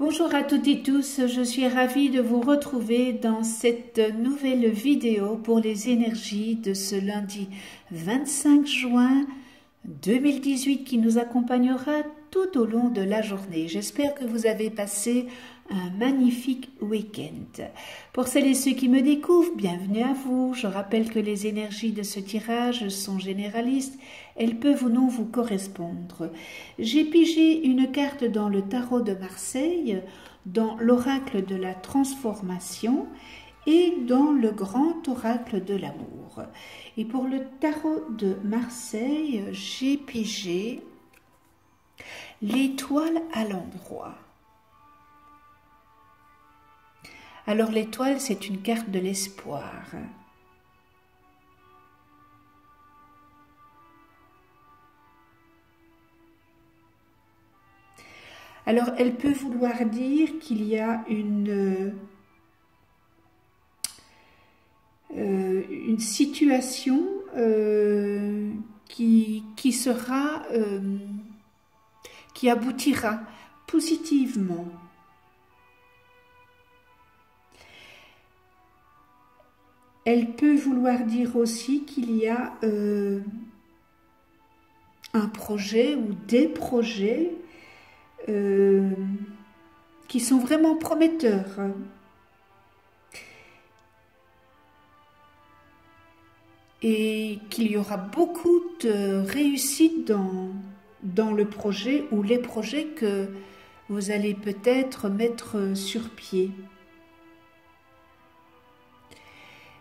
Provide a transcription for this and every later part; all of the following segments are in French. Bonjour à toutes et tous, je suis ravie de vous retrouver dans cette nouvelle vidéo pour les énergies de ce lundi 25 juin 2018 qui nous accompagnera tout au long de la journée. J'espère que vous avez passé un magnifique week-end. Pour celles et ceux qui me découvrent, bienvenue à vous. Je rappelle que les énergies de ce tirage sont généralistes. Elles peuvent ou non vous correspondre. J'ai pigé une carte dans le tarot de Marseille, dans l'oracle de la transformation et dans le grand oracle de l'amour. Et pour le tarot de Marseille, j'ai pigé l'étoile à l'endroit. Alors l'étoile, c'est une carte de l'espoir. Alors elle peut vouloir dire qu'il y a une situation qui sera, qui aboutira positivement. Elle peut vouloir dire aussi qu'il y a un projet ou des projets qui sont vraiment prometteurs. Et qu'il y aura beaucoup de réussite dans le projet ou les projets que vous allez peut-être mettre sur pied.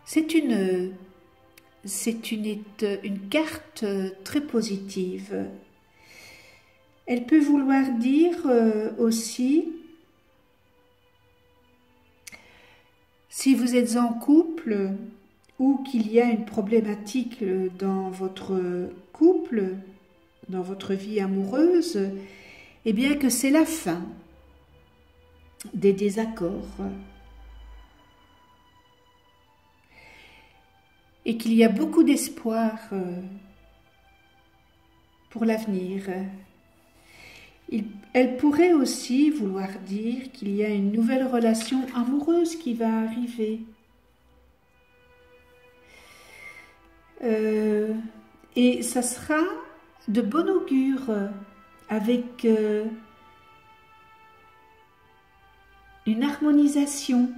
C'est une carte très positive. Elle peut vouloir dire aussi, si vous êtes en couple ou qu'il y a une problématique dans votre couple, dans votre vie amoureuse, eh bien que c'est la fin des désaccords. Et qu'il y a beaucoup d'espoir pour l'avenir. Elle pourrait aussi vouloir dire qu'il y a une nouvelle relation amoureuse qui va arriver. Et ça sera de bon augure, avec une harmonisation.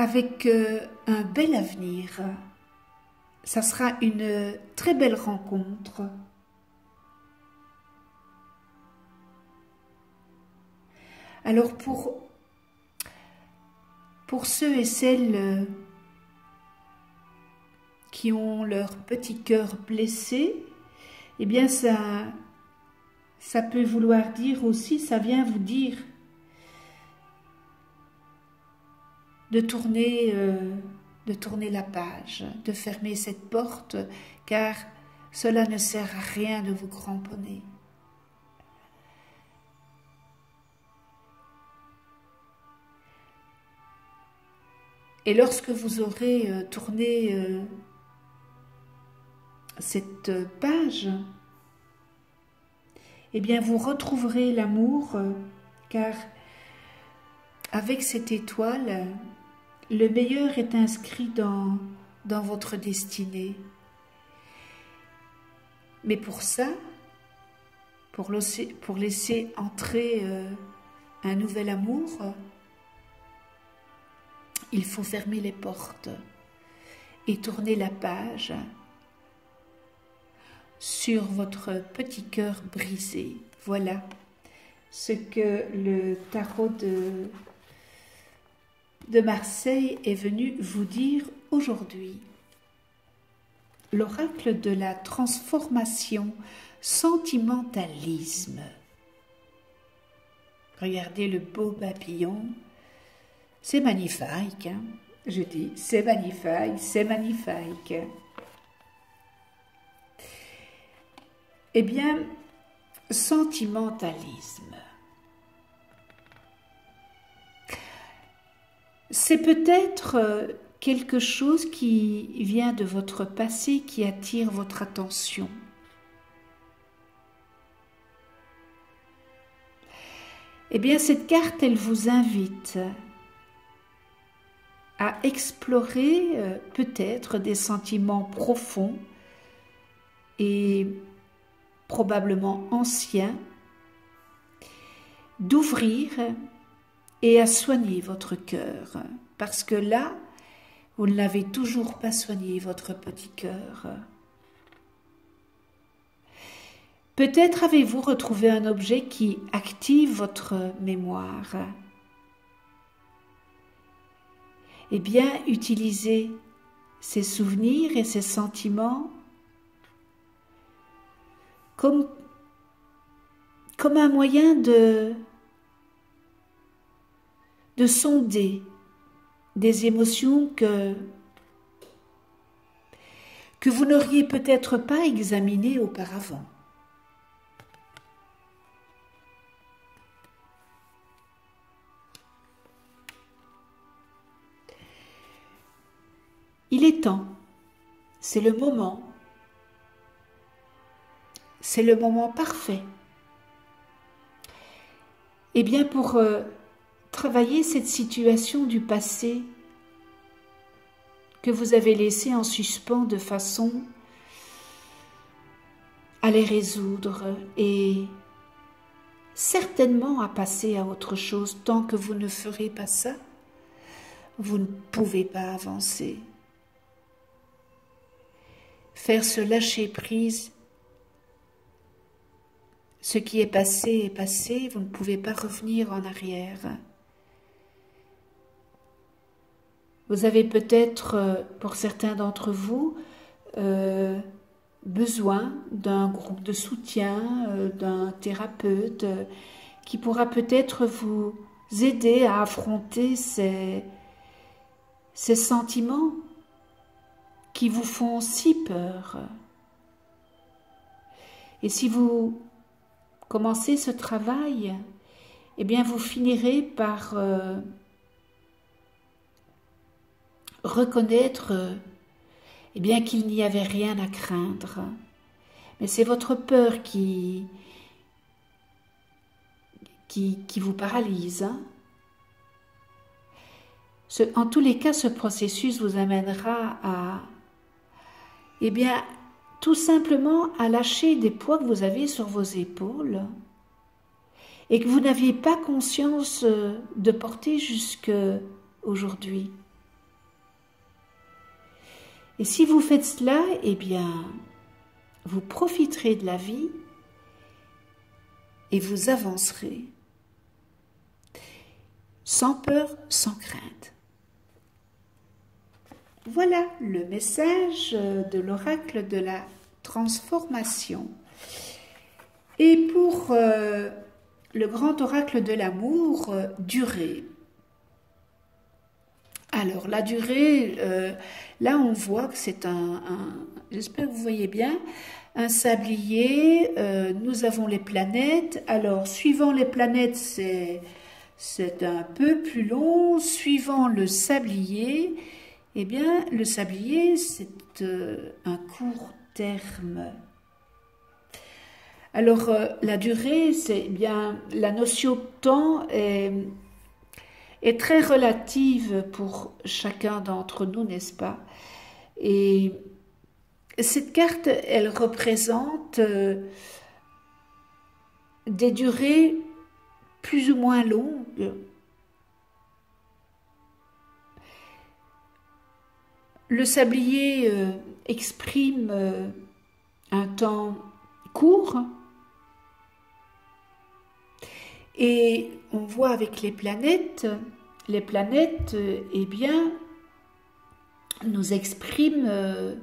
Avec un bel avenir. Ça sera une très belle rencontre. Alors pour ceux et celles qui ont leur petit cœur blessé, eh bien ça peut vouloir dire aussi, ça vient vous dire de tourner la page, de fermer cette porte, car cela ne sert à rien de vous cramponner. Et lorsque vous aurez tourné cette page, eh bien vous retrouverez l'amour, car avec cette étoile, le meilleur est inscrit dans votre destinée. Mais pour ça, pour laisser entrer un nouvel amour, il faut fermer les portes et tourner la page sur votre petit cœur brisé. Voilà ce que le tarot de Marseille est venu vous dire aujourd'hui. L'oracle de la transformation, sentimentalisme. Regardez le beau papillon, c'est magnifique, hein? Je dis c'est magnifique, c'est magnifique. Eh bien, sentimentalisme. C'est peut-être quelque chose qui vient de votre passé, qui attire votre attention. Eh bien, cette carte, elle vous invite à explorer peut-être des sentiments profonds et probablement anciens, d'ouvrir et à soigner votre cœur. Parce que là, vous ne l'avez toujours pas soigné, votre petit cœur. Peut-être avez-vous retrouvé un objet qui active votre mémoire. Eh bien, utilisez ces souvenirs et ces sentiments comme un moyen de sonder des émotions que vous n'auriez peut-être pas examinées auparavant. Il est temps, c'est le moment parfait. Eh bien, pour travailler cette situation du passé que vous avez laissée en suspens de façon à les résoudre et certainement à passer à autre chose. Tant que vous ne ferez pas ça, vous ne pouvez pas avancer. Faire se lâcher prise, ce qui est passé, vous ne pouvez pas revenir en arrière. Vous avez peut-être, pour certains d'entre vous, besoin d'un groupe de soutien, d'un thérapeute qui pourra peut-être vous aider à affronter ces sentiments qui vous font si peur. Et si vous commencez ce travail, eh bien vous finirez par reconnaître eh bien qu'il n'y avait rien à craindre. Mais c'est votre peur qui vous paralyse, hein. En tous les cas, ce processus vous amènera à eh bien, tout simplement à lâcher des poids que vous avez sur vos épaules et que vous n'aviez pas conscience de porter jusqu'à aujourd'hui. Et si vous faites cela, eh bien, vous profiterez de la vie et vous avancerez sans peur, sans crainte. Voilà le message de l'oracle de la transformation. Et pour le grand oracle de l'amour, durée. Alors la durée, là on voit que c'est j'espère que vous voyez bien, un sablier, nous avons les planètes. Alors suivant les planètes, c'est un peu plus long, suivant le sablier. Eh bien, le sablier, c'est un court terme. Alors, la durée, c'est bien la notion de temps est très relative pour chacun d'entre nous, n'est-ce pas? Et cette carte, elle représente des durées plus ou moins longues. Le sablier exprime un temps court et on voit avec les planètes eh bien, nous expriment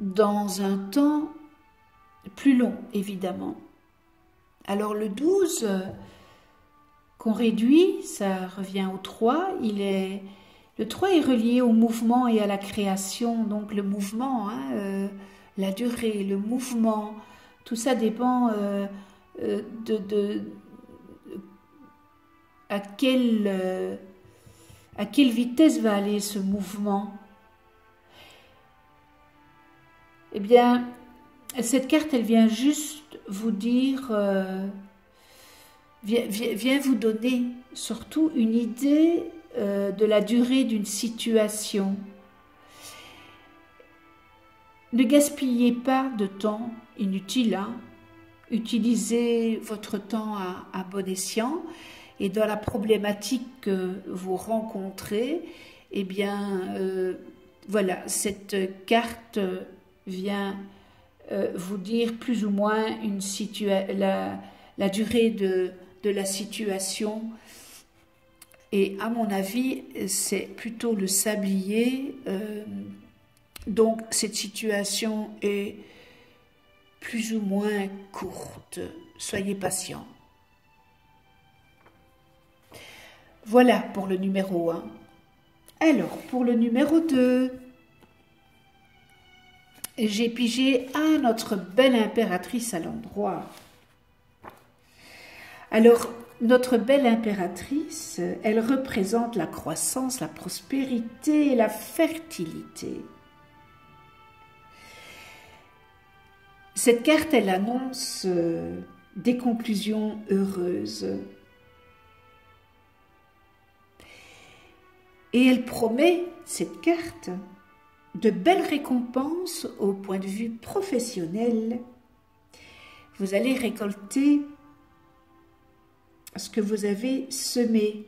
dans un temps plus long, évidemment. Alors le 12 qu'on réduit, ça revient au 3, le 3 est relié au mouvement et à la création, donc le mouvement, hein, la durée, le mouvement, tout ça dépend à quel À quelle vitesse va aller ce mouvement? Eh bien, cette carte, elle vient juste vous dire, vient vous donner surtout une idée de la durée d'une situation. Ne gaspillez pas de temps inutile, hein. Utilisez votre temps à bon escient. Et dans la problématique que vous rencontrez, eh bien, voilà, cette carte vient vous dire plus ou moins une la durée de la situation. Et à mon avis, c'est plutôt le sablier. Donc, cette situation est plus ou moins courte. Soyez patient. Voilà pour le numéro 1. Alors, pour le numéro 2, j'ai pigé à notre belle impératrice à l'endroit. Alors, notre belle impératrice, elle représente la croissance, la prospérité et la fertilité. Cette carte, elle annonce des conclusions heureuses. Et elle promet, cette carte, de belles récompenses au point de vue professionnel. Vous allez récolter ce que vous avez semé.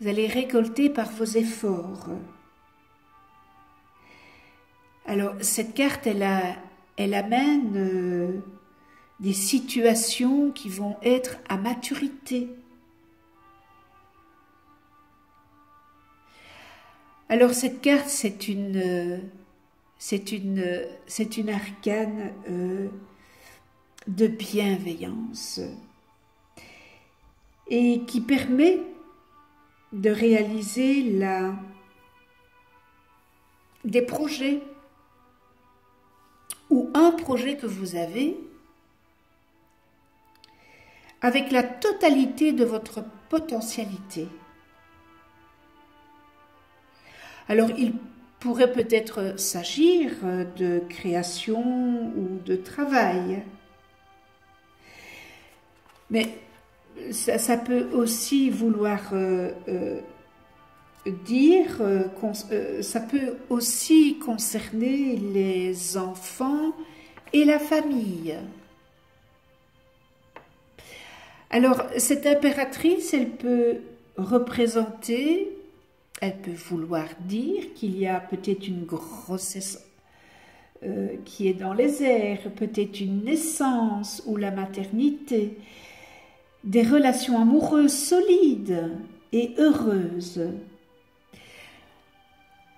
Vous allez récolter par vos efforts. Alors, cette carte, elle amène des situations qui vont être à maturité. Alors cette carte, c'est une arcane de bienveillance et qui permet de réaliser des projets ou un projet que vous avez avec la totalité de votre potentialité. Alors, il pourrait peut-être s'agir de création ou de travail. Mais ça peut aussi vouloir dire, ça peut aussi concerner les enfants et la famille. Alors, cette impératrice, elle peut représenter... Elle peut vouloir dire qu'il y a peut-être une grossesse qui est dans les airs, peut-être une naissance ou la maternité, des relations amoureuses solides et heureuses.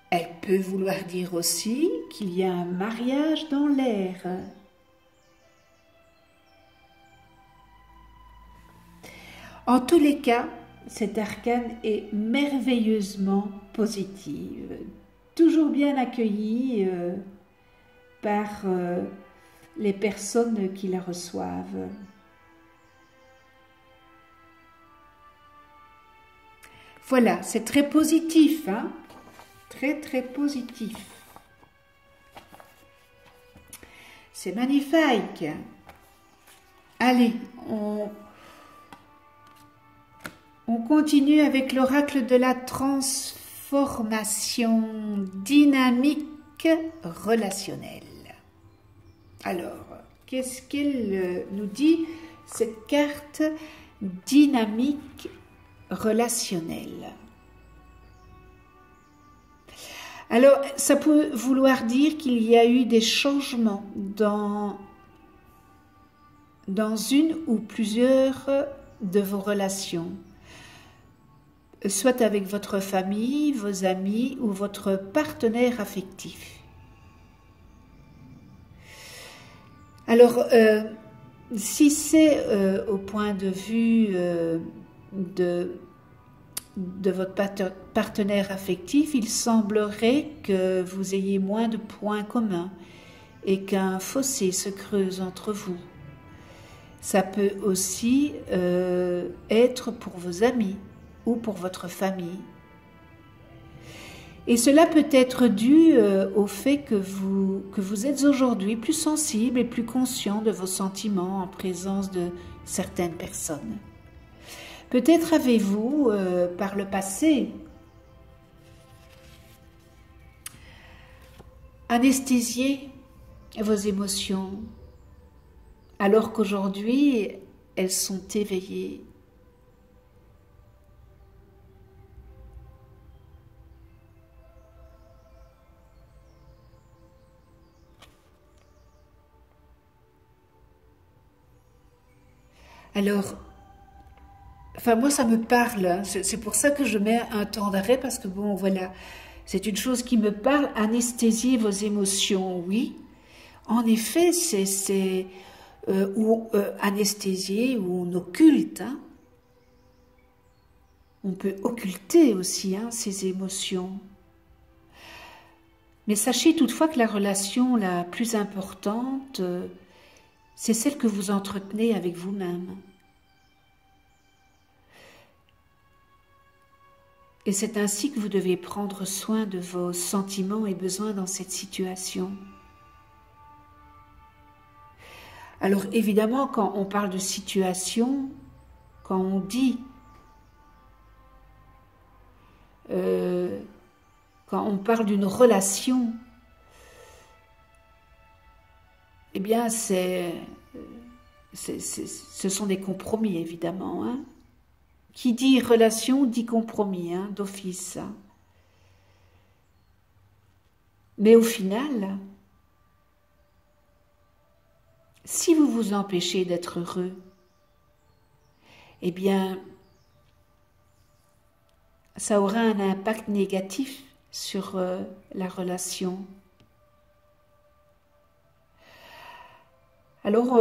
Elle peut vouloir dire aussi qu'il y a un mariage dans l'air. En tous les cas, cette arcane est merveilleusement positive, toujours bien accueillie par les personnes qui la reçoivent. Voilà, c'est très positif, hein? Très très positif. C'est magnifique. Allez, on continue avec l'oracle de la transformation dynamique relationnelle. Alors, qu'est-ce qu'elle nous dit, cette carte dynamique relationnelle? Alors, ça peut vouloir dire qu'il y a eu des changements dans une ou plusieurs de vos relations, soit avec votre famille, vos amis ou votre partenaire affectif. Alors, si c'est au point de vue de votre partenaire affectif, il semblerait que vous ayez moins de points communs et qu'un fossé se creuse entre vous. Ça peut aussi être pour vos amis ou pour votre famille. Et cela peut être dû au fait que vous êtes aujourd'hui plus sensible et plus conscient de vos sentiments en présence de certaines personnes. Peut-être avez-vous, par le passé, anesthésié vos émotions, alors qu'aujourd'hui, elles sont éveillées. Alors, enfin moi ça me parle, hein. C'est pour ça que je mets un temps d'arrêt, parce que bon voilà, c'est une chose qui me parle, anesthésier vos émotions, oui. En effet, c'est anesthésier ou on occulte, hein. On peut occulter aussi hein, ces émotions. Mais sachez toutefois que la relation la plus importante, c'est celle que vous entretenez avec vous-même. Et c'est ainsi que vous devez prendre soin de vos sentiments et besoins dans cette situation. Alors évidemment, quand on parle de situation, quand on dit, quand on parle d'une relation, eh bien, ce sont des compromis, évidemment. Hein. Qui dit relation, dit compromis, hein, d'office. Hein. Mais au final, si vous vous empêchez d'être heureux, eh bien, ça aura un impact négatif sur la relation. Alors,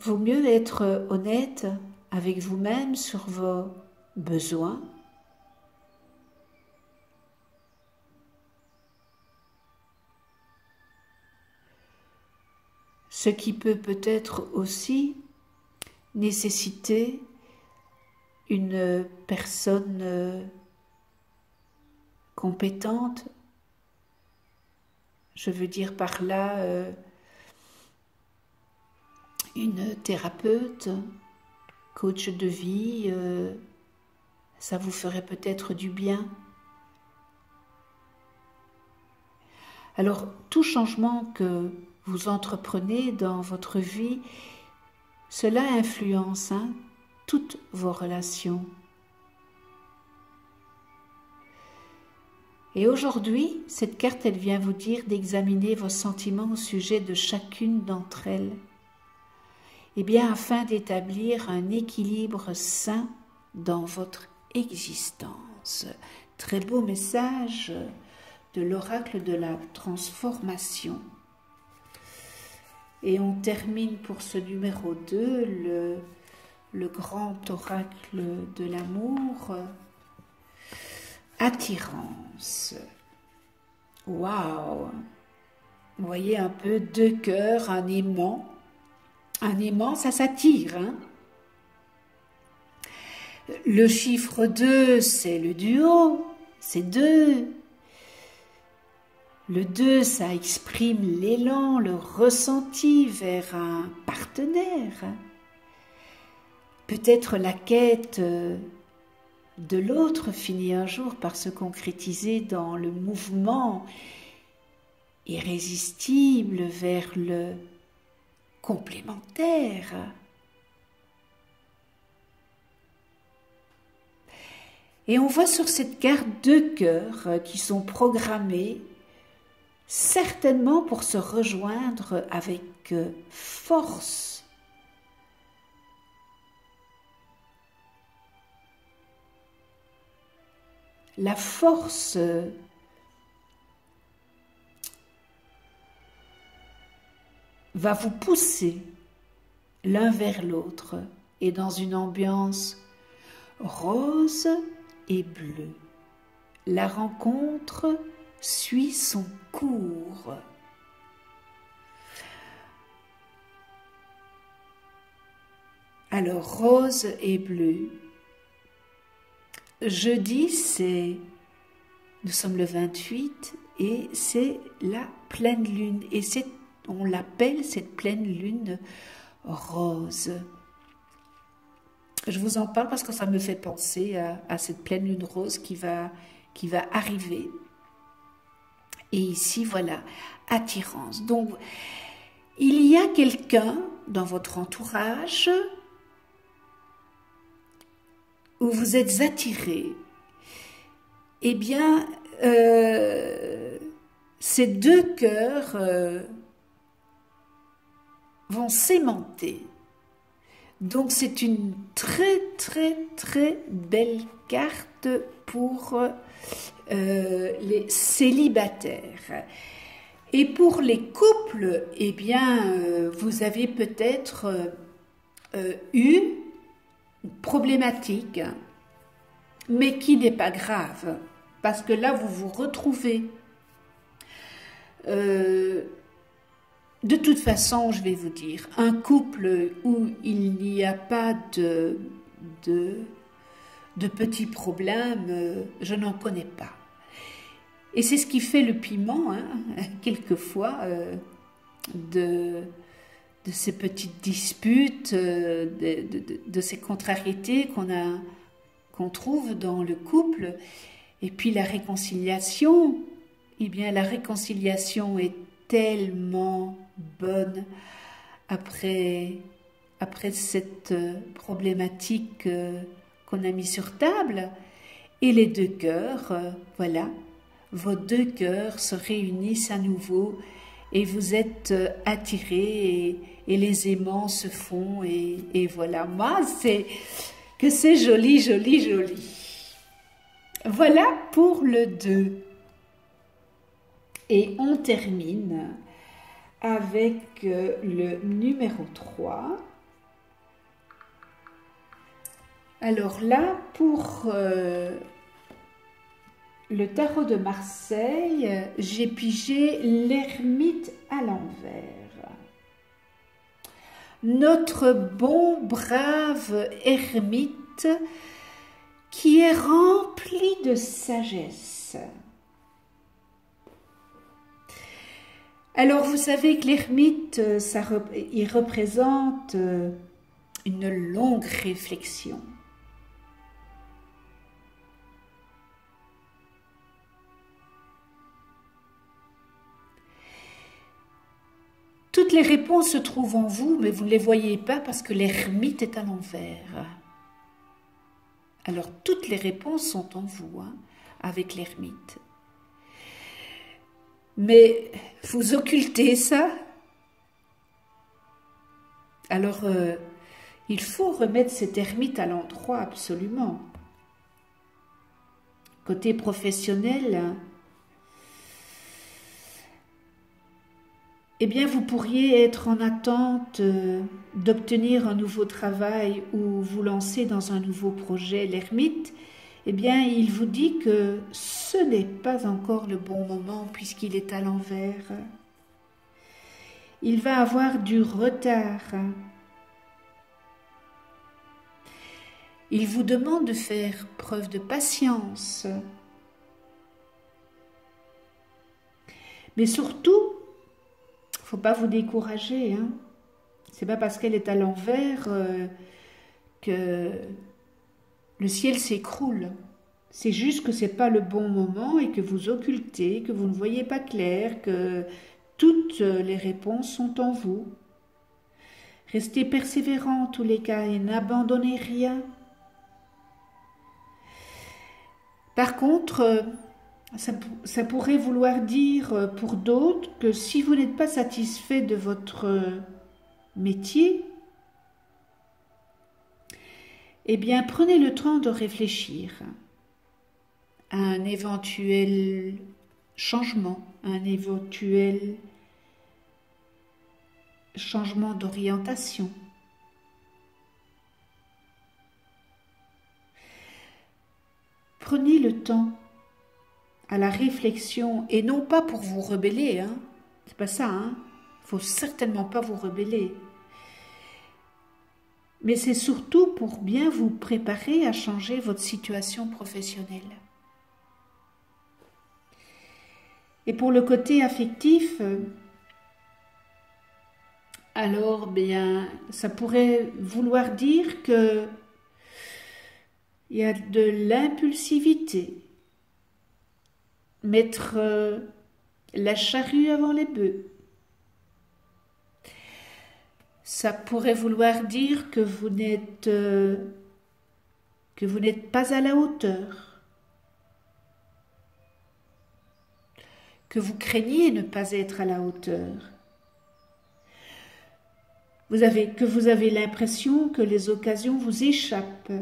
vaut mieux être honnête avec vous-même sur vos besoins. Ce qui peut-être aussi nécessiter une personne compétente. Je veux dire par là... une thérapeute, coach de vie, ça vous ferait peut-être du bien. Alors, tout changement que vous entreprenez dans votre vie, cela influence hein, toutes vos relations. Et aujourd'hui, cette carte, elle vient vous dire d'examiner vos sentiments au sujet de chacune d'entre elles. Eh bien, afin d'établir un équilibre sain dans votre existence. Très beau message de l'oracle de la transformation. Et on termine pour ce numéro 2, le grand oracle de l'amour. Attirance. Waouh! Vous voyez un peu deux cœurs, un aimant. Un aimant, ça s'attire. Hein. Le chiffre 2, c'est le duo, c'est 2. Le 2, ça exprime l'élan, le ressenti vers un partenaire. Peut-être la quête de l'autre finit un jour par se concrétiser dans le mouvement irrésistible vers le complémentaire. Et on voit sur cette carte deux cœurs qui sont programmés certainement pour se rejoindre avec force. La force va vous pousser l'un vers l'autre et dans une ambiance rose et bleue. La rencontre suit son cours. Alors, rose et bleu. Jeudi, c'est Nous sommes le 28 et c'est la pleine lune. Et on l'appelle cette pleine lune rose. Je vous en parle parce que ça me fait penser à cette pleine lune rose qui va arriver. Et ici, voilà, attirance. Donc, il y a quelqu'un dans votre entourage où vous êtes attiré. Eh bien, ces deux cœurs vont s'aimanter. Donc, c'est une très, très, très belle carte pour les célibataires. Et pour les couples, eh bien, vous avez peut-être eu une problématique, mais qui n'est pas grave, parce que là, vous vous retrouvez. De toute façon, je vais vous dire, un couple où il n'y a pas de petits problèmes, je n'en connais pas. Et c'est ce qui fait le piment, hein, quelquefois, de ces petites disputes, de ces contrariétés qu'on trouve dans le couple. Et puis la réconciliation, eh bien la réconciliation est tellement bonne après cette problématique qu'on a mis sur table. Et les deux cœurs, voilà, vos deux cœurs se réunissent à nouveau et vous êtes attirés et les aimants se font et voilà. Moi, c'est joli, joli, joli. Voilà pour le 2. Et on termine avec le numéro 3. Alors là, pour le tarot de Marseille, j'ai pigé l'ermite à l'envers. Notre bon brave ermite qui est rempli de sagesse. Alors, vous savez que l'ermite, il représente une longue réflexion. Toutes les réponses se trouvent en vous, mais vous ne les voyez pas parce que l'ermite est à l'envers. Alors, toutes les réponses sont en vous, hein, avec l'ermite. Mais vous occultez ça. Alors, il faut remettre cette ermite à l'endroit absolument. Côté professionnel, hein, eh bien, vous pourriez être en attente d'obtenir un nouveau travail ou vous lancer dans un nouveau projet. L'ermite, eh bien, il vous dit que ce n'est pas encore le bon moment puisqu'il est à l'envers. Il va avoir du retard. Il vous demande de faire preuve de patience. Mais surtout, il ne faut pas vous décourager, hein. Ce n'est pas parce qu'elle est à l'envers que le ciel s'écroule. C'est juste que ce n'est pas le bon moment et que vous occultez, que vous ne voyez pas clair, que toutes les réponses sont en vous. Restez persévérant en tous les cas et n'abandonnez rien. Par contre, ça pourrait vouloir dire pour d'autres que si vous n'êtes pas satisfait de votre métier, eh bien, prenez le temps de réfléchir à un éventuel changement, d'orientation. Prenez le temps à la réflexion, et non pas pour vous rebeller, hein. C'est pas ça, hein. Faut certainement pas vous rebeller. Mais c'est surtout pour bien vous préparer à changer votre situation professionnelle. Et pour le côté affectif, alors bien, ça pourrait vouloir dire que il y a de l'impulsivité. Mettre la charrue avant les bœufs. Ça pourrait vouloir dire que vous n'êtes pas à la hauteur, que vous craignez ne pas être à la hauteur. Vous avez l'impression que les occasions vous échappent.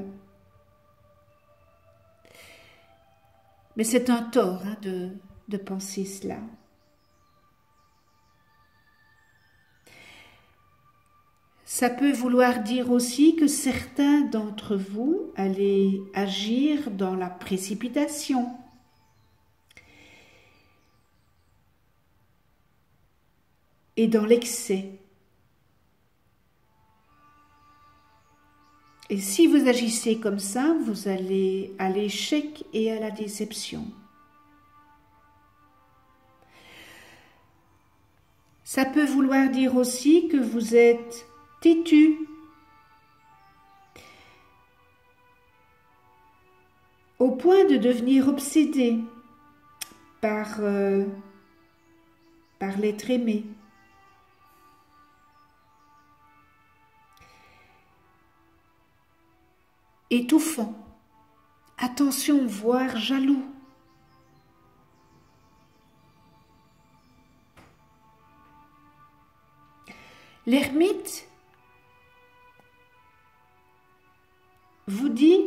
Mais c'est un tort hein, de penser cela. Ça peut vouloir dire aussi que certains d'entre vous allaient agir dans la précipitation. Et dans l'excès. Et si vous agissez comme ça, vous allez à l'échec et à la déception. Ça peut vouloir dire aussi que vous êtes têtu, au point de devenir obsédé par l'être aimé. Étouffant, attention, voire jaloux. L'ermite vous dit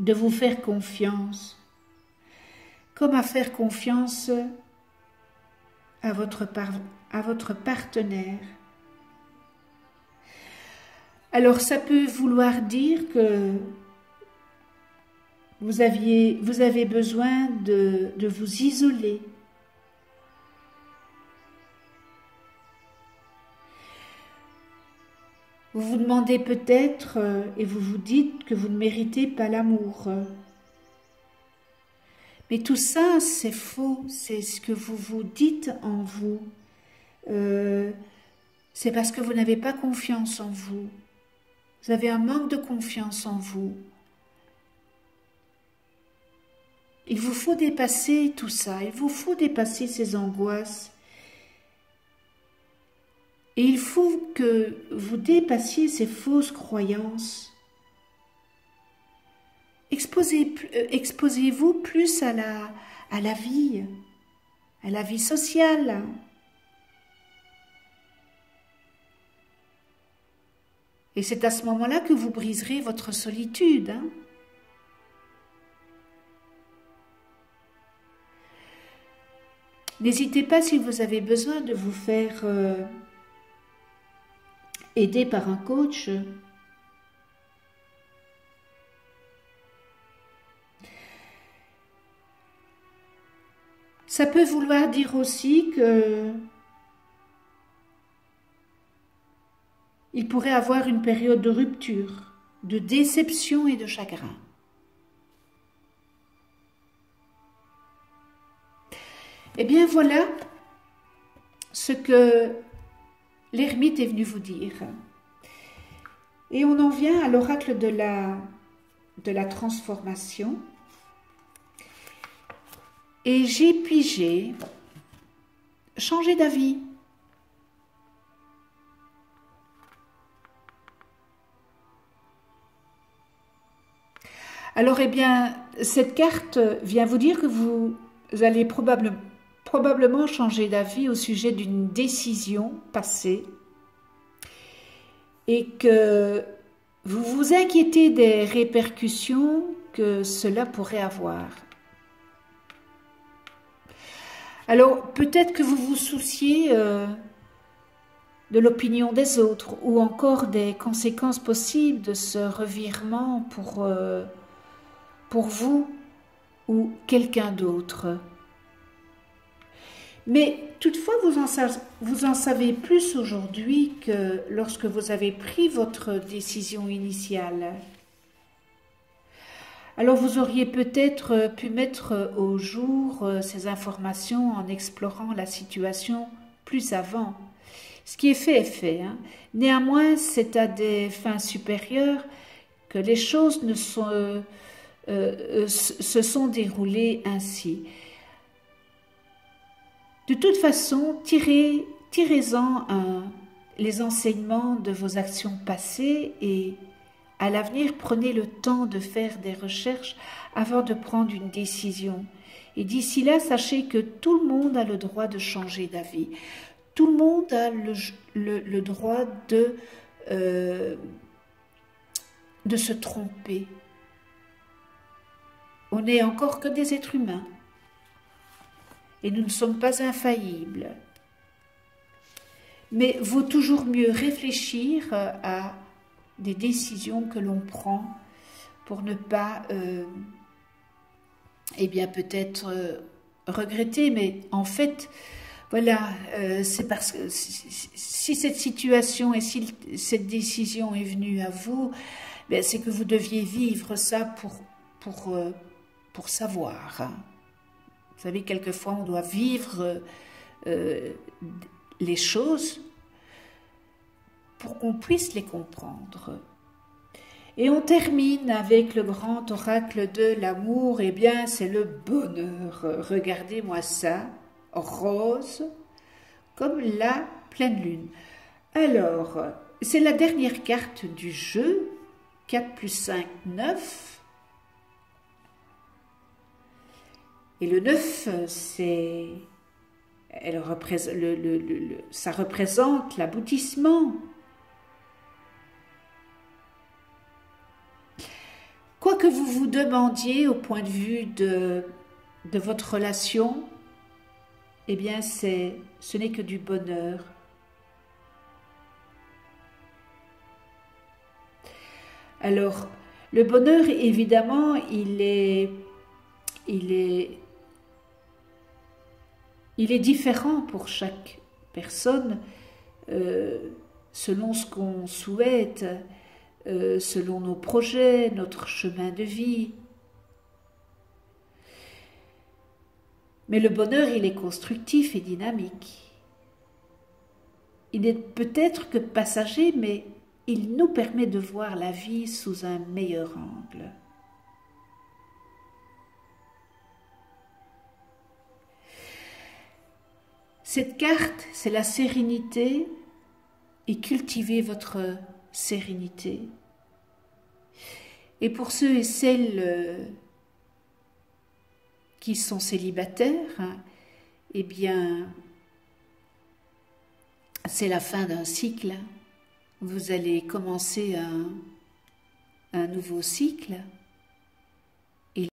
de vous faire confiance, comme à faire confiance à votre partenaire. Alors ça peut vouloir dire que vous avez besoin de vous isoler. Vous vous demandez peut-être et vous vous dites que vous ne méritez pas l'amour. Mais tout ça, c'est faux, c'est ce que vous vous dites en vous. C'est parce que vous n'avez pas confiance en vous. Vous avez un manque de confiance en vous. Il vous faut dépasser tout ça. Il vous faut dépasser ces angoisses. Et il faut que vous dépassiez ces fausses croyances. Exposez-vous plus à la vie sociale. Et c'est à ce moment-là que vous briserez votre solitude. Hein? N'hésitez pas si vous avez besoin de vous faire aider par un coach. Ça peut vouloir dire aussi que il pourrait avoir une période de rupture, de déception et de chagrin. Eh bien voilà ce que l'ermite est venu vous dire. Et on en vient à l'oracle de la transformation. Et j'ai pigé, changer d'avis. Alors, eh bien, cette carte vient vous dire que vous allez probablement changer d'avis au sujet d'une décision passée et que vous vous inquiétez des répercussions que cela pourrait avoir. Alors, peut-être que vous vous souciez de l'opinion des autres ou encore des conséquences possibles de ce revirement pour vous ou quelqu'un d'autre. Mais toutefois, vous en savez plus aujourd'hui que lorsque vous avez pris votre décision initiale. Alors vous auriez peut-être pu mettre au jour ces informations en explorant la situation plus avant. Ce qui est fait, hein. Néanmoins, c'est à des fins supérieures que les choses ne sont, se sont déroulées ainsi. De toute façon, tirez-en les enseignements de vos actions passées et à l'avenir, prenez le temps de faire des recherches avant de prendre une décision. Et d'ici là, sachez que tout le monde a le droit de changer d'avis. Tout le monde a le droit de se tromper. On n'est encore que des êtres humains. Et nous ne sommes pas infaillibles. Mais vaut toujours mieux réfléchir à des décisions que l'on prend pour ne pas, eh bien peut-être regretter, mais en fait, voilà, c'est parce que si cette situation et si cette décision est venue à vous, ben c'est que vous deviez vivre ça pour savoir. Hein. Vous savez, quelquefois, on doit vivre les choses pour qu'on puisse les comprendre. Et on termine avec le grand oracle de l'amour. Eh bien, c'est le bonheur. Regardez-moi ça, rose, comme la pleine lune. Alors, c'est la dernière carte du jeu, 4 plus 5, 9. Et le 9, c'est... ça représente l'aboutissement. Quoi que vous vous demandiez au point de vue de votre relation, eh bien, ce n'est que du bonheur. Alors, le bonheur, évidemment, il est différent pour chaque personne selon ce qu'on souhaite, selon nos projets, notre chemin de vie. Mais le bonheur, il est constructif et dynamique. Il n'est peut-être que passager, mais il nous permet de voir la vie sous un meilleur angle. Cette carte, c'est la sérénité, et cultivez votre sérénité. Et pour ceux et celles qui sont célibataires, hein, eh bien, c'est la fin d'un cycle. Vous allez commencer un nouveau cycle.